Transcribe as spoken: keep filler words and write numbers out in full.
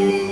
You.